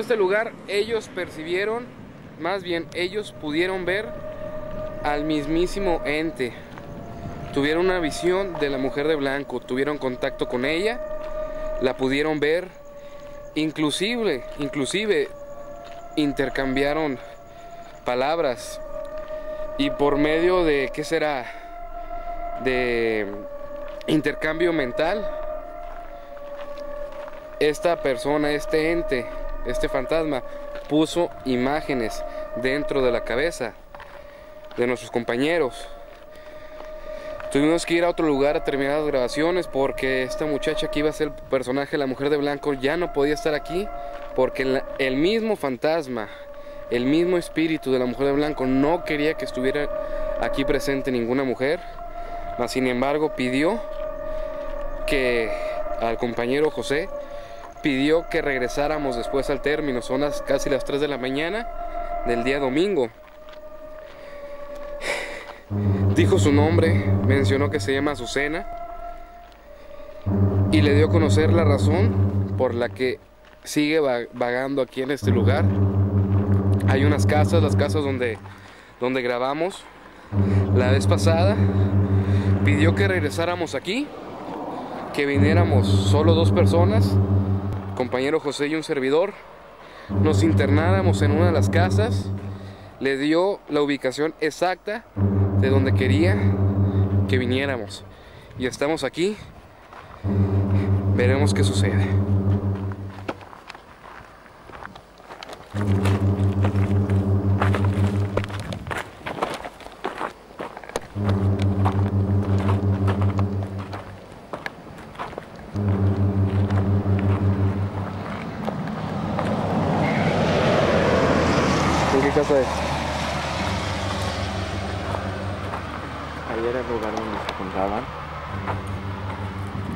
En este lugar ellos percibieron, más bien ellos pudieron ver al mismísimo ente. Tuvieron una visión de la mujer de blanco, tuvieron contacto con ella, la pudieron ver, inclusive intercambiaron palabras y por medio de, ¿qué será?, de intercambio mental, esta persona, este ente, este fantasma puso imágenes dentro de la cabeza de nuestros compañeros. Tuvimos que ir a otro lugar a terminar las grabaciones porque esta muchacha que iba a ser el personaje, la mujer de blanco, ya no podía estar aquí porque el mismo fantasma, el mismo espíritu de la mujer de blanco no quería que estuviera aquí presente ninguna mujer. Mas sin embargo pidió que al compañero José pidió que regresáramos después al término. Son casi las 3 de la mañana del día domingo. Dijo su nombre, mencionó que se llama Azucena y le dio a conocer la razón por la que sigue vagando aquí en este lugar. Hay unas casas, las casas donde grabamos la vez pasada. Pidió que regresáramos aquí, que viniéramos solo 2 personas, compañero José y un servidor, nos internáramos en una de las casas. Le dio la ubicación exacta de donde quería que viniéramos y estamos aquí. Veremos qué sucede. Ahí era el lugar donde se juntaban.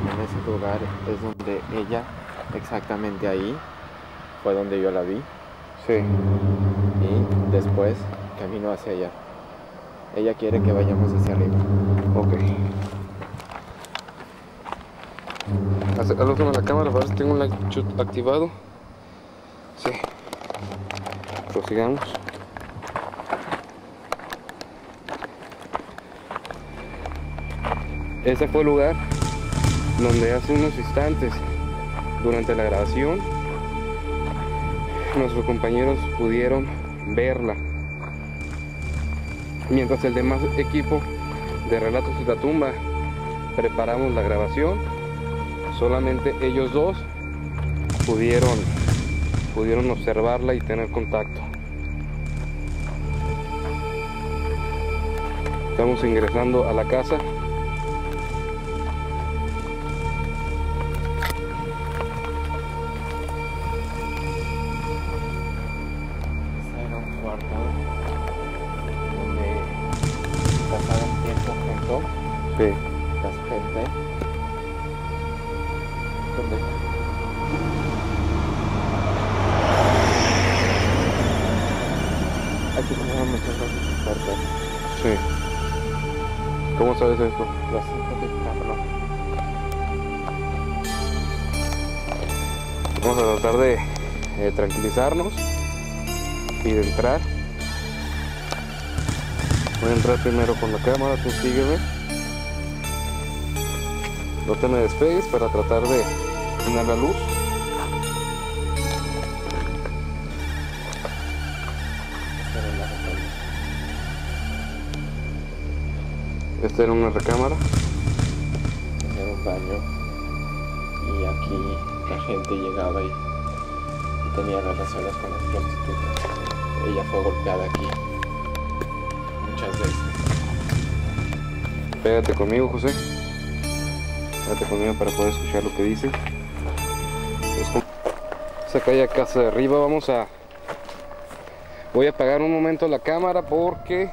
En ese lugar es donde ella, exactamente ahí, fue donde yo la vi. Sí. Y después camino hacia allá. Ella quiere que vayamos hacia arriba. Ok. Alójame la cámara para ver si tengo un light shoot activado. Sí. Prosigamos. Ese fue el lugar donde hace unos instantes, durante la grabación, nuestros compañeros pudieron verla, mientras el demás equipo de Relatos de Ultratumba preparamos la grabación. Solamente ellos 2 pudieron observarla y tener contacto. Estamos ingresando a la casa. Sí. La gente. ¿Dónde? Aquí tenemos muchas cosas fuertes. Sí. ¿Cómo sabes esto? Lo siento de Carlos. Vamos a tratar de tranquilizarnos y de entrar. Voy a entrar primero con la cámara, tú sígueme. No te me despegues para tratar de tener la luz. Esta era una recámara. Este era un baño. Y aquí la gente llegaba y tenía relaciones con las prostitutas. Ella fue golpeada aquí muchas veces. Pégate conmigo, José. Date conmigo para poder escuchar lo que dice. Esa calle, casa de arriba, voy a apagar un momento la cámara porque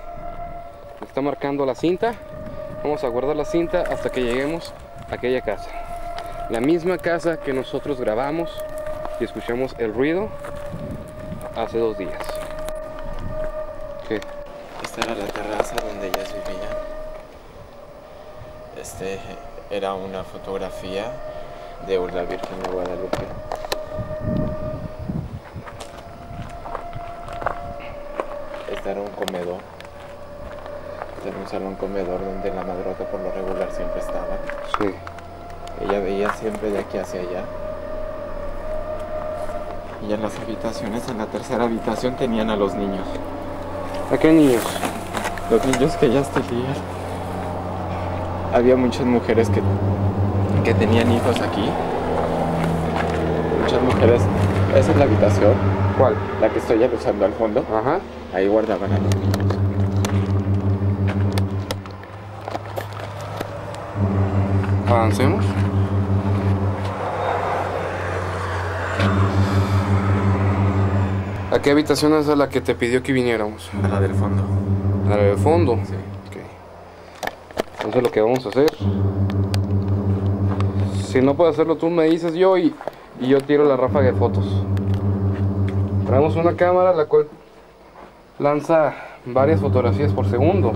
está marcando la cinta. Vamos a guardar la cinta hasta que lleguemos a aquella casa. La misma casa que nosotros grabamos y escuchamos el ruido hace 2 días. Okay. Esta era la terraza donde ellas vivían. Era una fotografía de la Virgen de Guadalupe. estar un comedor. Era un salón comedor donde la madrota por lo regular siempre estaba. Sí. Ella veía siempre de aquí hacia allá. Y en las habitaciones, en la tercera habitación, tenían a los niños. ¿A qué niños? Los niños que ya tenían. Había muchas mujeres que tenían hijos aquí. Muchas mujeres. Esa es la habitación. ¿Cuál? La que estoy usando al fondo. Ajá. Ahí guardaban a los niños. Avancemos. ¿A qué habitación es a la que te pidió que viniéramos? A la del fondo. ¿A la del fondo? Sí. Okay. Entonces lo que vamos a hacer, si no puedes hacerlo tú me dices yo y yo tiro la ráfaga de fotos. Traemos una cámara la cual lanza varias fotografías por segundo.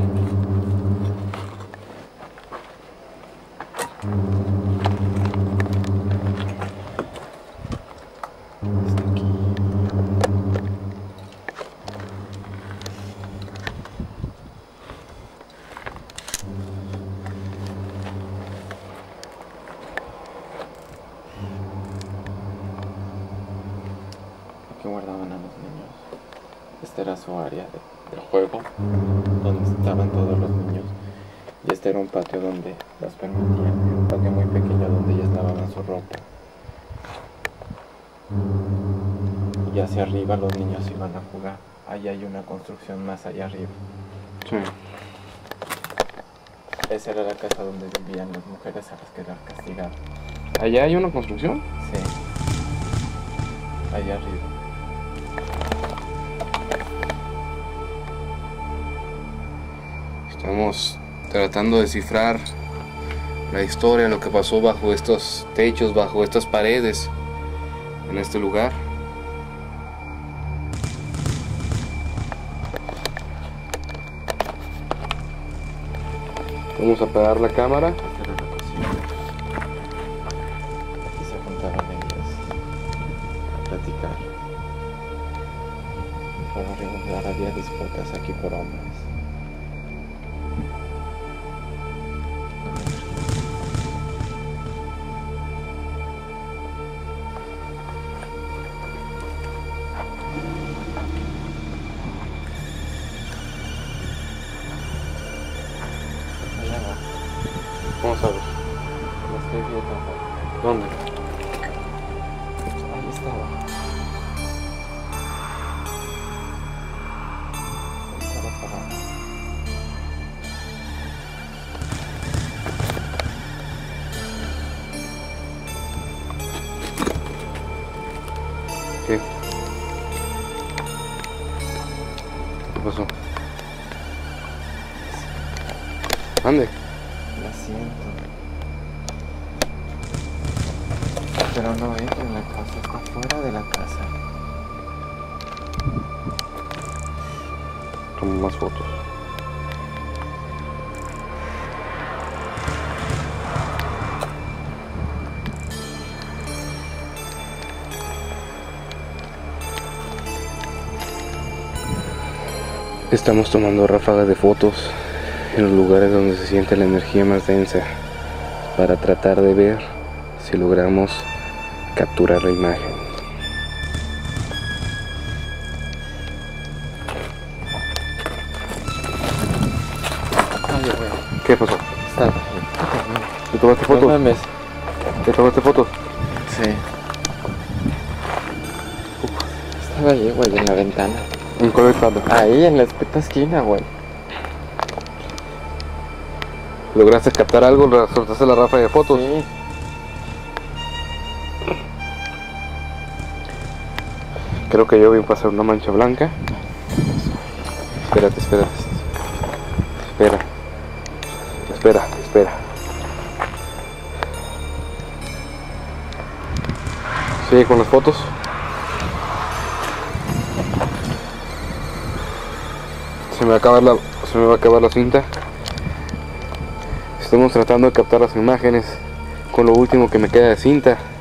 Donde las permitían, un patio muy pequeño donde ellas lavaban su ropa. Y hacia arriba los niños iban a jugar. Allá hay una construcción más allá arriba. Sí. Esa era la casa donde vivían las mujeres a las que las castigaban. ¿Allá hay una construcción? Sí. Allá arriba. Estamos tratando de descifrar la historia, lo que pasó bajo estos techos, bajo estas paredes, en este lugar. Vamos a apagar la cámara. Aquí se juntaron ellas a platicar. Por lo regular había disputas aquí por hombres. ¿Dónde? La siento. Pero no entra en la casa, está fuera de la casa. Tomo más fotos. Estamos tomando ráfagas de fotos en los lugares donde se siente la energía más densa para tratar de ver si logramos capturar la imagen. Ay, ¿qué pasó? Está. ¿Te tomaste foto? No mames. ¿Te tomaste foto? Sí. Estaba ahí, güey, en la ventana. ¿En cuál ventana? Ahí, en la esquina, güey. ¿Lograste captar algo? ¿Soltaste la ráfaga de fotos? Sí. Creo que yo vi pasar una mancha blanca. Espérate, espérate. Espera. Sigue con las fotos. Se me va a acabar la cinta. Estamos tratando de captar las imágenes con lo último que me queda de cinta.